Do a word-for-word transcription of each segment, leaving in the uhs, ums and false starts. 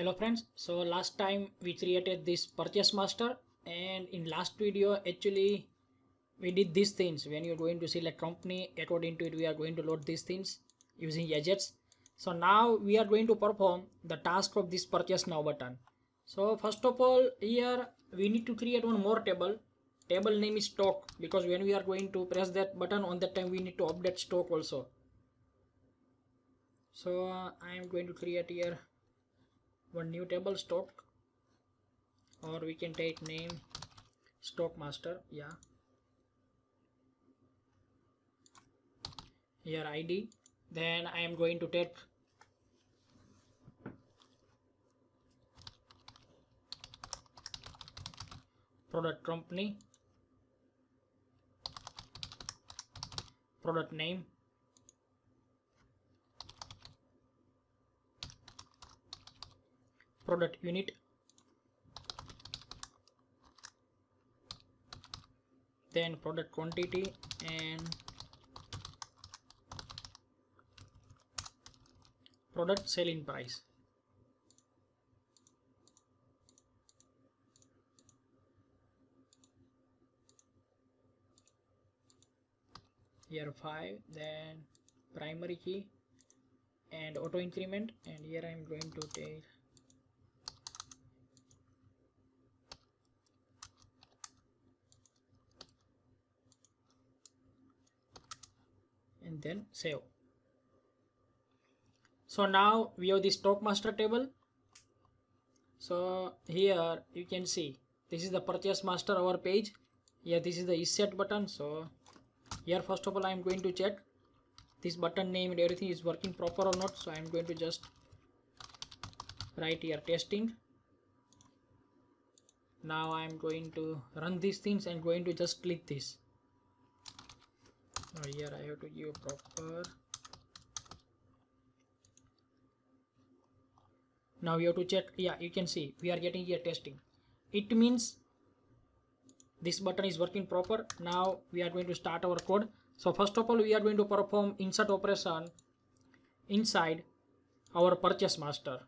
Hello friends, so last time we created this purchase master, and in last video actually we did these things. When you're going to select company, according to it we are going to load these things using gadgets. So now we are going to perform the task of this purchase now button. So first of all, here we need to create one more table. Table name is stock, because when we are going to press that button, on that time we need to update stock also. So uh, I am going to create here one new table, stock, or we can take name stock master. Yeah, here I D, then I am going to take product company, product name, product unit, then product quantity and product selling price. Here five, then primary key and auto increment, and here I am going to take and then save. So now we have the stock master table. So here you can see this is the purchase master our page. Here this is the is set button. So here first of all I am going to check this button name and everything is working proper or not. So I am going to just write here testing. Now I am going to run these things and going to just click this. Now here I have to give proper. Now you have to check. Yeah, you can see we are getting here testing. It means this button is working proper. Now we are going to start our code. So first of all we are going to perform insert operation inside our purchase master.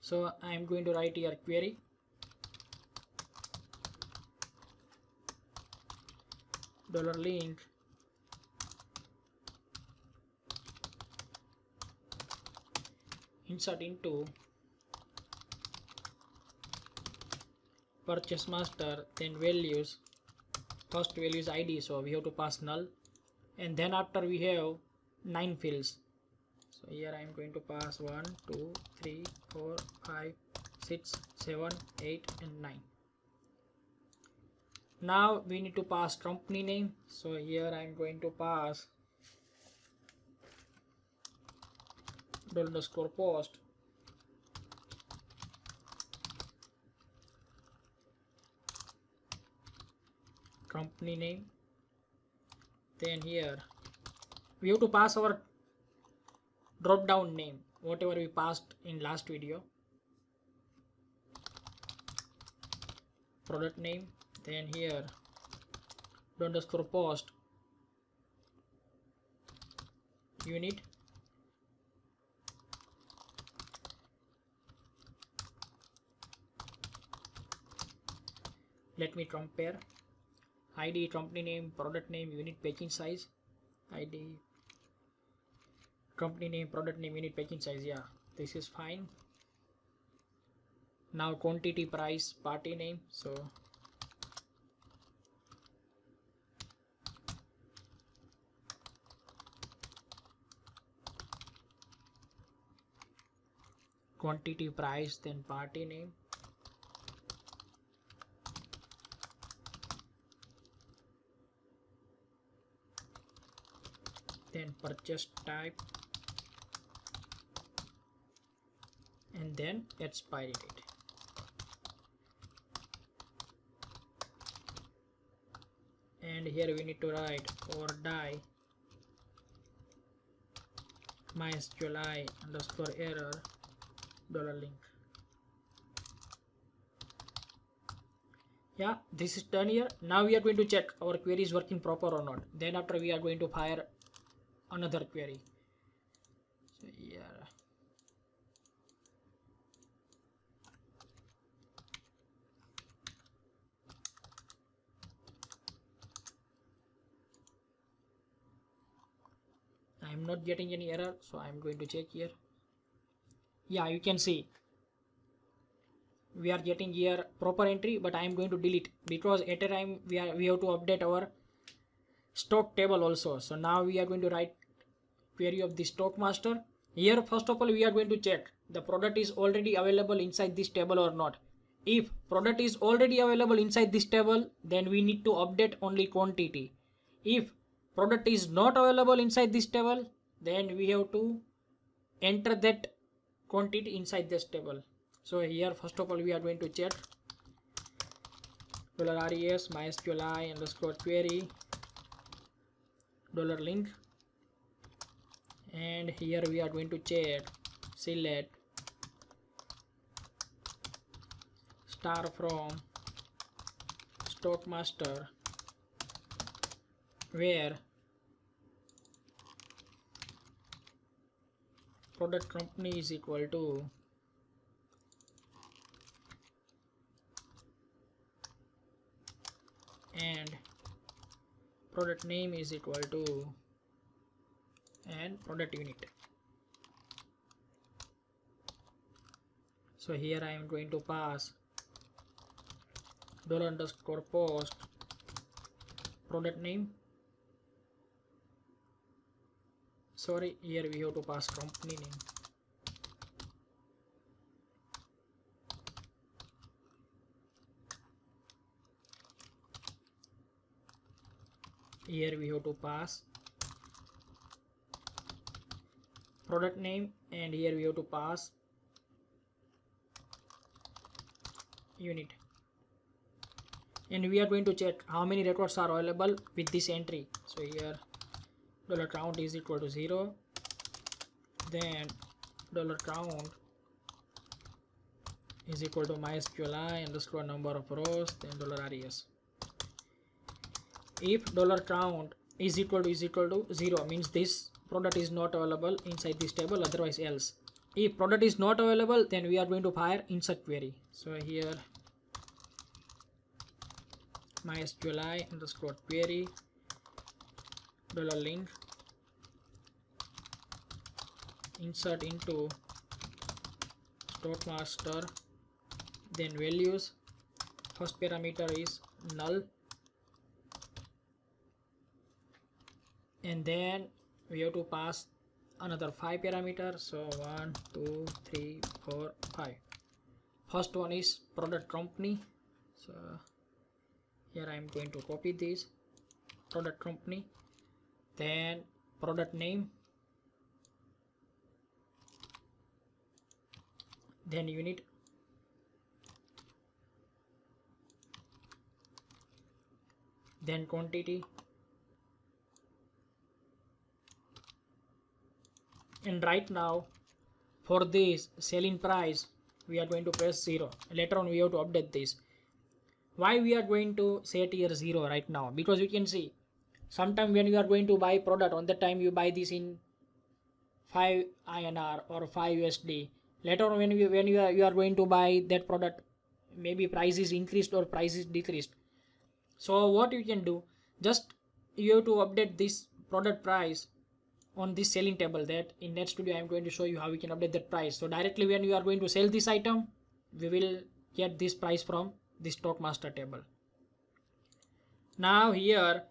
So I am going to write here query. Dollar link insert into purchase master, then values, first value is I D, so we have to pass null, and then after we have nine fields. So here I am going to pass one, two, three, four, five, six, seven, eight and nine. Now we need to pass company name. So here I am going to pass underscore post. Company name. Then here we have to pass our drop down name, whatever we passed in last video. Product name. Then here underscore post unit, let me compare I D, company name, product name, unit, packing size. I D, company name, product name, unit, packing size. Yeah, this is fine. Now quantity, price, party name. So quantity, price, then party name, then purchase type, and then expiry date. And here we need to write or die MySQL I underscore error dollar link. Yeah, this is done here. Now we are going to check our query is working proper or not. Then after we are going to fire another query. So here I'm not getting any error, so I'm going to check here. Yeah, you can see we are getting here proper entry, but I am going to delete, because at a time we are we have to update our stock table also. So now we are going to write query of the stock master. Here first of all we are going to check the product is already available inside this table or not. If product is already available inside this table, then we need to update only quantity. If product is not available inside this table, then we have to enter that quantity inside this table. So here first of all we are going to check $res mysql I underscore query dollar link, and here we are going to check select star from stock master where product company is equal to and product name is equal to and product unit. So here I am going to pass dollar underscore post product name. Sorry, here we have to pass company name. Here we have to pass product name, and here we have to pass unit, and we are going to check how many records are available with this entry. So here dollar count is equal to zero, then dollar count is equal to mysql I underscore number of rows, then dollar res. If dollar count is equal to is equal to zero, means this product is not available inside this table, otherwise else. If product is not available, then we are going to fire insert query. So here mysql I underscore query dollar link insert into stock master, then values, first parameter is null, and then we have to pass another five parameters. So one two three four five. First one is product company. So here I am going to copy this product company, then product name, then unit, then quantity, and right now for this selling price we are going to press zero. Later on we have to update this. Why we are going to set here zero right now? Because you can see sometime when you are going to buy product, on the time you buy this in five I N R or five U S D. Later on when you when you are, you are going to buy that product, maybe price is increased or price is decreased. So what you can do, just you have to update this product price on this selling table. That in next video I am going to show you how we can update that price. So directly when you are going to sell this item, we will get this price from the stock master table. Now here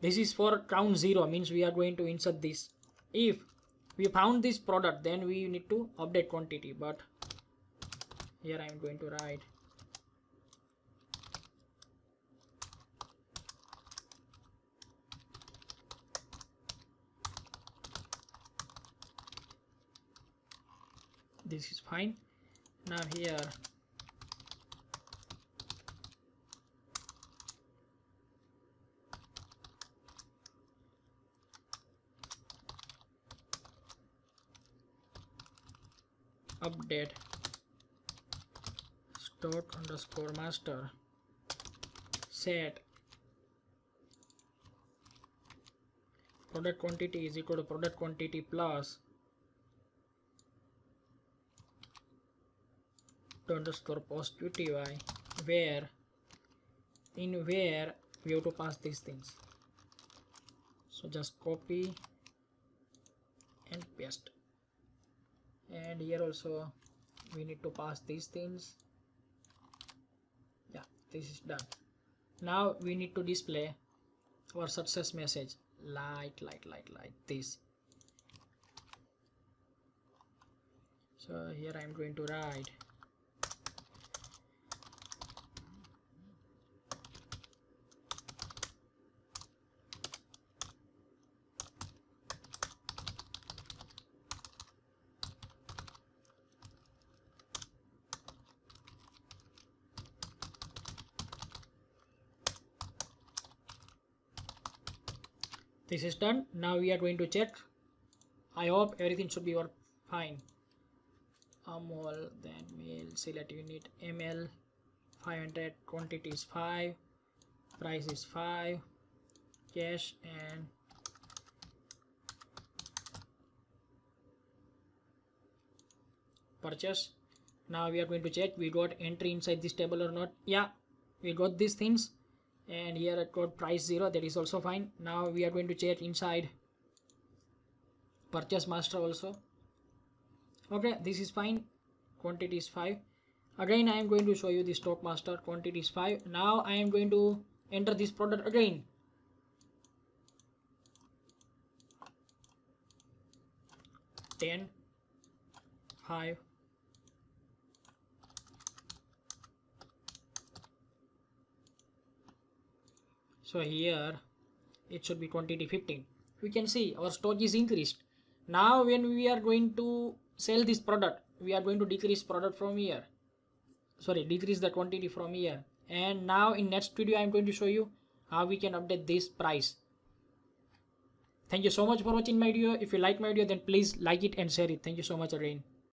this is for count zero, means we are going to insert this. If we found this product, then we need to update quantity, but here I am going to write this is fine. Now here update stock underscore master set product quantity is equal to product quantity plus underscore post uty, where in where we have to pass these things. So just copy and paste. And here also we need to pass these things. Yeah, this is done. Now we need to display our success message like like like like this. So here I am going to write this is done. Now we are going to check. I hope everything should be work fine. Amol, then we'll select unit M L, five hundred, quantity is five, price is five, cash and purchase. Now we are going to check we got entry inside this table or not. Yeah, we got these things. And here I got price zero, that is also fine. Now we are going to check inside purchase master also. Okay, this is fine. Quantity is five. Again, I am going to show you the stock master. Quantity is five. Now I am going to enter this product again. ten, five. So here it should be quantity fifteen. We can see our stock is increased. Now when we are going to sell this product, we are going to decrease product from here. Sorry, decrease the quantity from here. And now in next video I am going to show you how we can update this price. Thank you so much for watching my video. If you like my video, then please like it and share it. Thank you so much again.